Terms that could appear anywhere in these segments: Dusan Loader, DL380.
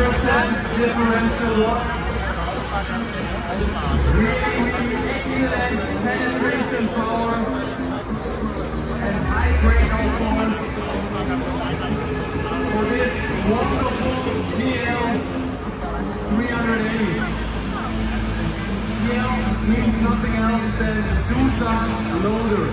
differential lock. Really excellent penetration power and high braking force for this wonderful DL380. DL means nothing else than Dusan Loader.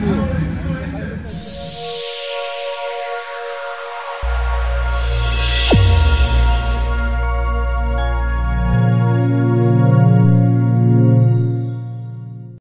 One more.